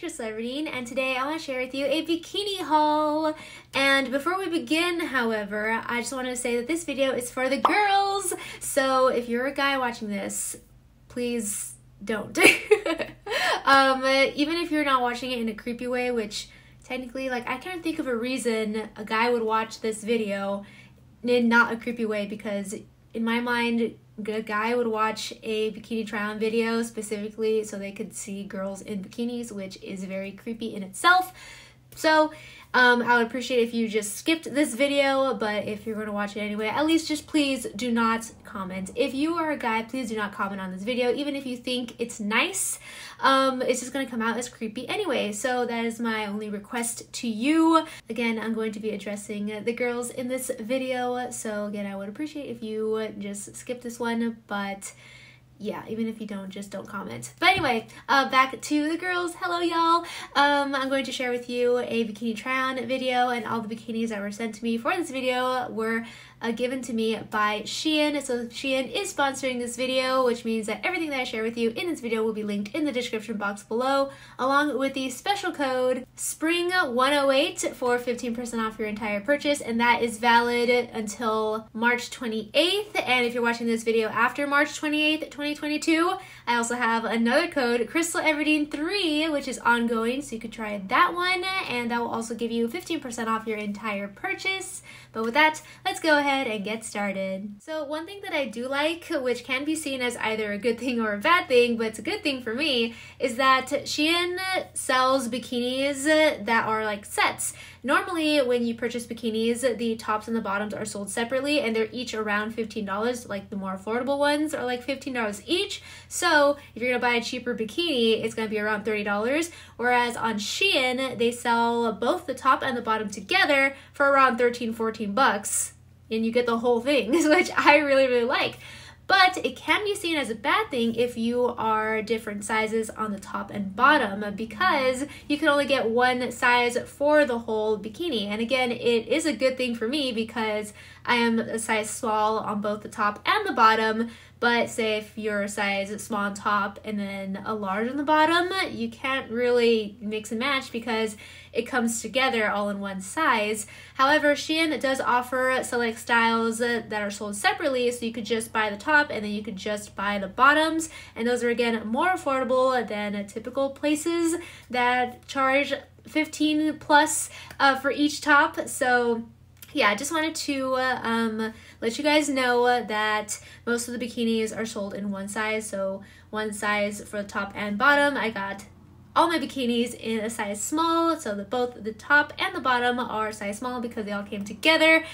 Krystal Everdeen, and today I want to share with you a bikini haul. And before we begin, however, I just want to say that this video is for the girls, so if you're a guy watching this, please don't. Even if you're not watching it in a creepy way, which technically, like, I can't think of a reason a guy would watch this video in not a creepy way, because in my mind, a guy would watch a bikini try-on video specifically so they could see girls in bikinis, which is very creepy in itself. So I would appreciate if you just skipped this video, but if you're going to watch it anyway, at least just please do not comment. If you are a guy, please do not comment on this video, even if you think it's nice. It's just going to come out as creepy anyway, so that is my only request to you. Again, I'm going to be addressing the girls in this video, so again, I would appreciate if you just skip this one, but yeah, even if you don't, just don't comment. But anyway, back to the girls. Hello, y'all. I'm going to share with you a bikini try-on video, and all the bikinis that were sent to me for this video were given to me by Shein. So Shein is sponsoring this video, which means that everything that I share with you in this video will be linked in the description box below, along with the special code SPRING108 for 15% off your entire purchase, and that is valid until March 28th. And if you're watching this video after March 28th, 2022, I also have another code, Krystal Everdeen 3, which is ongoing, so you could try that one, and that will also give you 15% off your entire purchase. But with that, let's go ahead and get started. So one thing that I do like, which can be seen as either a good thing or a bad thing, but it's a good thing for me, is that Shein sells bikinis that are like sets. Normally when you purchase bikinis, the tops and the bottoms are sold separately, and they're each around $15. Like the more affordable ones are like $15 each, so if you're gonna buy a cheaper bikini, it's gonna be around $30, whereas on Shein they sell both the top and the bottom together for around 13-14 bucks. And you get the whole thing, which I really, really like. But it can be seen as a bad thing if you are different sizes on the top and bottom, because you can only get one size for the whole bikini. And again, it is a good thing for me because I am a size small on both the top and the bottom. But say if you're a size small on top and then a large on the bottom, you can't really mix and match because it comes together all in one size. However, Shein does offer select styles that are sold separately, so you could just buy the top and then you could just buy the bottoms. And those are, again, more affordable than typical places that charge $15 plus for each top. So yeah, I just wanted to let you guys know that most of the bikinis are sold in one size, so one size for the top and bottom. I got all my bikinis in a size small, so that both the top and the bottom are size small because they all came together.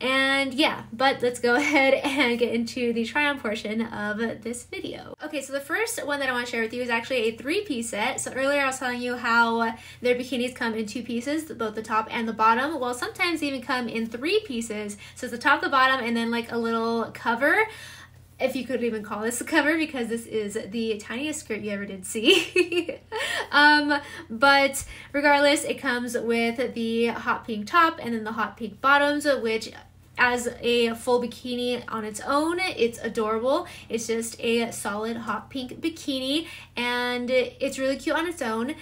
And yeah, but let's go ahead and get into the try-on portion of this video. Okay, so the first one that I want to share with you is actually a three-piece set. So earlier I was telling you how their bikinis come in two pieces, both the top and the bottom. Well, sometimes they even come in three pieces. So it's the top, the bottom, and then like a little cover. If you could even call this a cover, because this is the tiniest skirt you ever did see. But regardless, it comes with the hot pink top and then the hot pink bottoms, which as a full bikini on its own, it's adorable. It's just a solid hot pink bikini, and it's really cute on its own.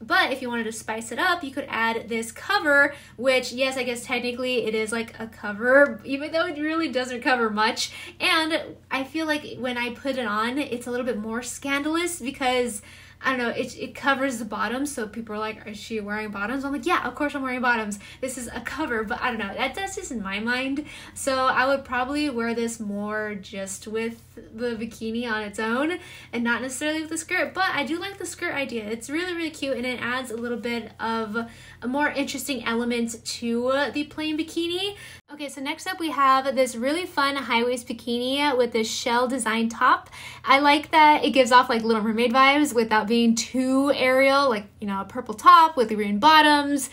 But if you wanted to spice it up, you could add this cover, which, yes, I guess technically it is like a cover, even though it really doesn't cover much. And I feel like when I put it on, it's a little bit more scandalous because, I don't know, it covers the bottoms. So people are like, is she wearing bottoms? I'm like, yeah, of course I'm wearing bottoms. This is a cover, but I don't know. That's just in my mind. So I would probably wear this more just with the bikini on its own and not necessarily with the skirt, but I do like the skirt idea. It's really, really cute, and it adds a little bit of a more interesting element to the plain bikini. Okay, so next up we have this really fun high-waist bikini with this shell design top. I like that it gives off like Little Mermaid vibes without being too aerial, like, you know, a purple top with green bottoms.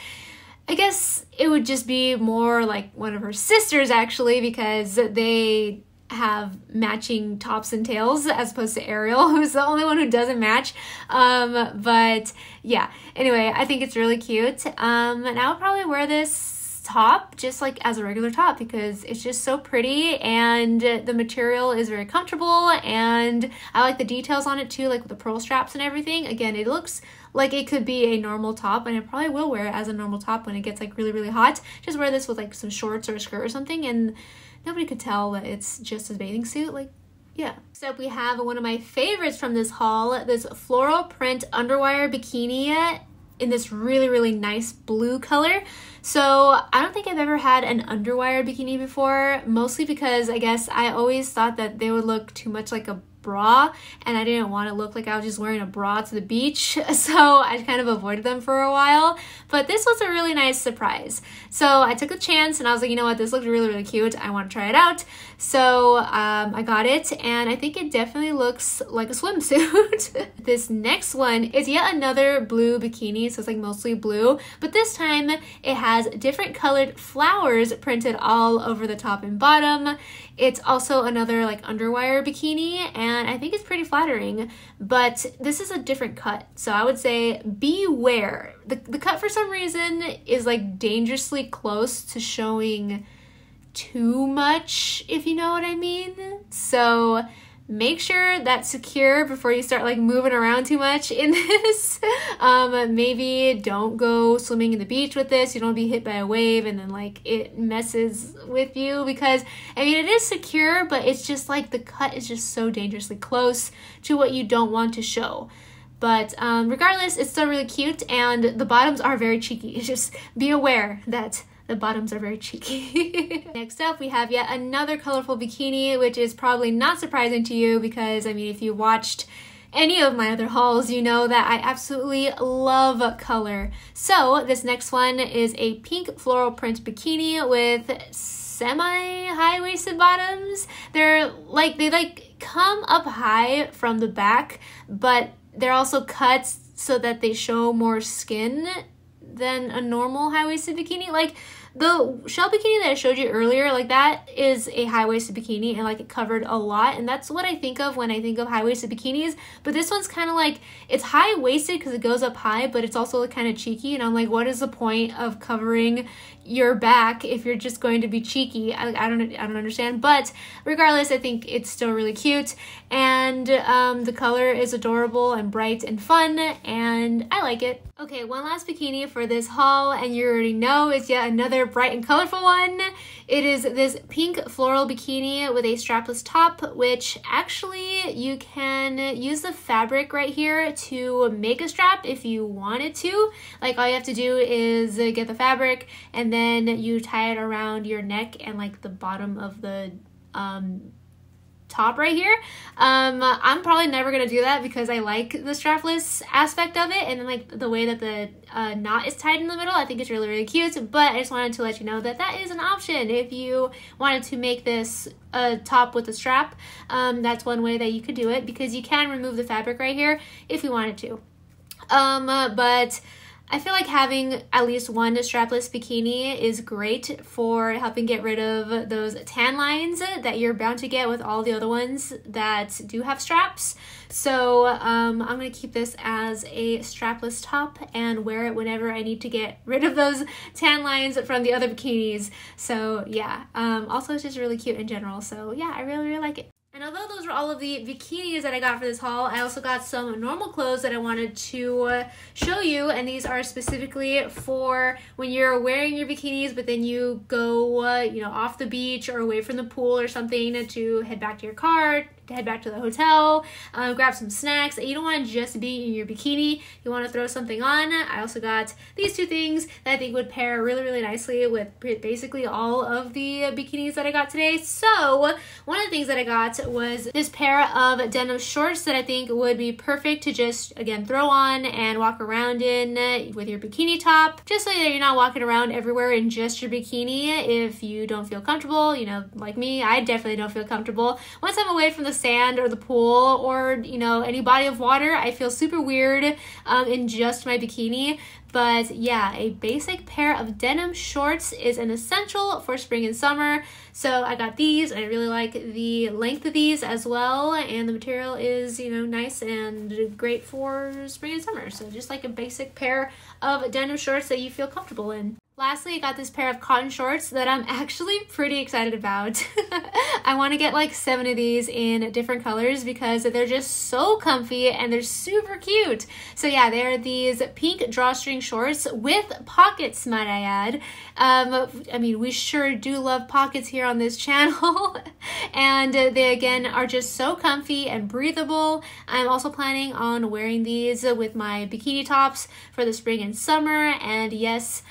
I guess it would just be more like one of her sisters, actually, because they have matching tops and tails as opposed to Ariel, who's the only one who doesn't match. But yeah, anyway, I think it's really cute. And I would probably wear this top just like as a regular top because it's just so pretty and the material is very comfortable, and I like the details on it too, like with the pearl straps and everything. Again, it looks like it could be a normal top, and I probably will wear it as a normal top when it gets like really hot. Just wear this with like some shorts or a skirt or something and nobody could tell that it's just a bathing suit. Like, yeah. Next up, we have one of my favorites from this haul, this floral print underwire bikini in this really nice blue color. So I don't think I've ever had an underwire bikini before, mostly because I guess I always thought that they would look too much like a bra, and I didn't want to look like I was just wearing a bra to the beach, so I kind of avoided them for a while. But this was a really nice surprise, so I took a chance and I was like, you know what, this looked really cute, I want to try it out. So I got it, and I think it definitely looks like a swimsuit. This next one is yet another blue bikini, so it's like mostly blue, but this time it has different colored flowers printed all over the top and bottom. It's also another like underwire bikini, and I think it's pretty flattering, but this is a different cut. So I would say beware. The cut for some reason is like dangerously close to showing too much, if you know what I mean. So make sure that's secure before you start like moving around too much in this. Maybe don't go swimming in the beach with this. You don't be hit by a wave and then like it messes with you, because I mean it is secure, but it's just like the cut is just so dangerously close to what you don't want to show. But regardless, it's still really cute, and the bottoms are very cheeky. Just be aware that the bottoms are very cheeky. Next up, we have yet another colorful bikini, which is probably not surprising to you because, I mean, if you watched any of my other hauls, you know that I absolutely love color. So this next one is a pink floral print bikini with semi-high-waisted bottoms. They're like, they like come up high from the back, but they're also cut so that they show more skin than a normal high-waisted bikini. Like the shell bikini that I showed you earlier, like that is a high-waisted bikini, and like it covered a lot, and that's what I think of when I think of high-waisted bikinis. But this one's kind of like, it's high-waisted because it goes up high, but it's also kind of cheeky, and I'm like, what is the point of covering your back if you're just going to be cheeky? I don't understand. But regardless, I think it's still really cute, and the color is adorable and bright and fun, and I like it. Okay, one last bikini for this haul, and you already know it's yet another bright and colorful one. It is this pink floral bikini with a strapless top, which actually you can use the fabric right here to make a strap if you wanted to. Like all you have to do is get the fabric and then you tie it around your neck and like the bottom of the top right here. I'm probably never gonna do that because I like the strapless aspect of it, and then like the way that the knot is tied in the middle, I think it's really cute. But I just wanted to let you know that that is an option if you wanted to make this a top with a strap. That's one way that you could do it, because you can remove the fabric right here if you wanted to. But I feel like having at least one strapless bikini is great for helping get rid of those tan lines that you're bound to get with all the other ones that do have straps. So I'm gonna keep this as a strapless top and wear it whenever I need to get rid of those tan lines from the other bikinis. So yeah, also it's just really cute in general. So yeah, I really like it. And although those were all of the bikinis that I got for this haul, I also got some normal clothes that I wanted to show you, and these are specifically for when you're wearing your bikinis but then you go you know, off the beach or away from the pool or something to head back to your car, to head back to the hotel, grab some snacks. You don't want to just be in your bikini, you want to throw something on. I also got these two things that I think would pair really nicely with basically all of the bikinis that I got today. So one of the things that I got was this pair of denim shorts that I think would be perfect to just, again, throw on and walk around in with your bikini top, just so that you're not walking around everywhere in just your bikini if you don't feel comfortable. You know, like me, I definitely don't feel comfortable. Once I'm away from the sand or the pool or, you know, any body of water, I feel super weird in just my bikini. But yeah, a basic pair of denim shorts is an essential for spring and summer. So I got these. I really like the length of these as well, and the material is, you know, nice and great for spring and summer. So just like a basic pair of denim shorts that you feel comfortable in. Lastly, I got this pair of cotton shorts that I'm actually pretty excited about. I want to get like 7 of these in different colors because they're just so comfy and they're super cute. So yeah, they're these pink drawstring shorts with pockets, might I add. I mean, we sure do love pockets here on this channel. And they again are just so comfy and breathable. I'm also planning on wearing these with my bikini tops for the spring and summer. And yes,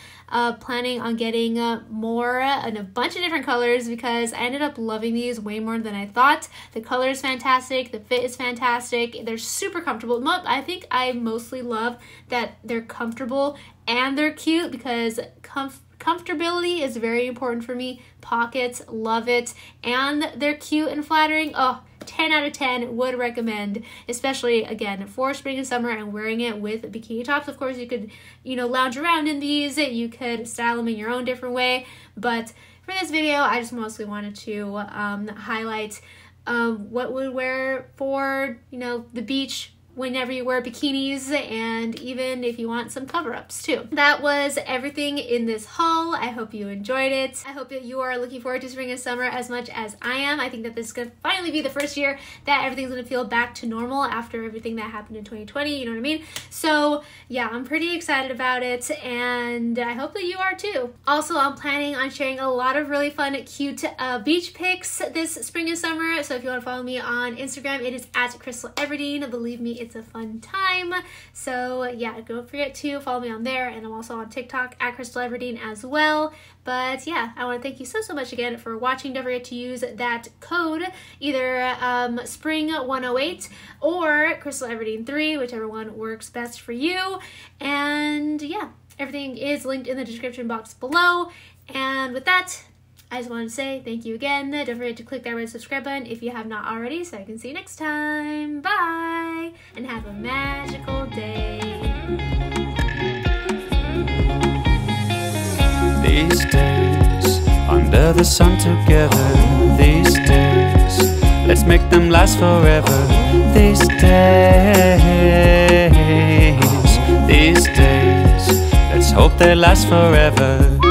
planning on getting more in a bunch of different colors because I ended up loving these way more than I thought. The color is fantastic, the fit is fantastic, they're super comfortable. I think I mostly love that they're comfortable and they're cute because comfortability is very important for me. Pockets, love it, and they're cute and flattering. Oh, 10 out of 10, would recommend, especially again for spring and summer and wearing it with bikini tops. Of course, you could, you know, lounge around in these, you could style them in your own different way, but for this video I just mostly wanted to highlight what we wear for, you know, the beach whenever you wear bikinis, and even if you want some cover-ups too. That was everything in this haul. I hope you enjoyed it. I hope that you are looking forward to spring and summer as much as I am. I think that this is gonna finally be the first year that everything's gonna feel back to normal after everything that happened in 2020, you know what I mean? So yeah, I'm pretty excited about it and I hope that you are too. Also, I'm planning on sharing a lot of really fun, cute beach pics this spring and summer. So if you wanna follow me on Instagram, it is @KrystaLEverdeen. Believe me, it's a fun time. So yeah, don't forget to follow me on there, and I'm also on TikTok @KrystaLEverdeen as well. But yeah, I want to thank you so much again for watching. Don't forget to use that code, either spring108 or KrystaLEverdeen3, whichever one works best for you. And yeah, everything is linked in the description box below. And with that, I just want to say thank you again. Don't forget to click that red subscribe button if you have not already, so I can see you next time. Bye, and have a magical day. These days, under the sun together. These days, let's make them last forever. These days, let's hope they last forever.